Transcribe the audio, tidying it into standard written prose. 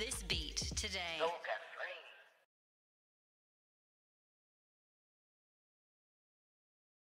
this beat today.